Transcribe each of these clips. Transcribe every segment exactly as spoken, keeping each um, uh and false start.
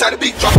time the beat drop.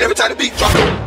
Every time the beat drops.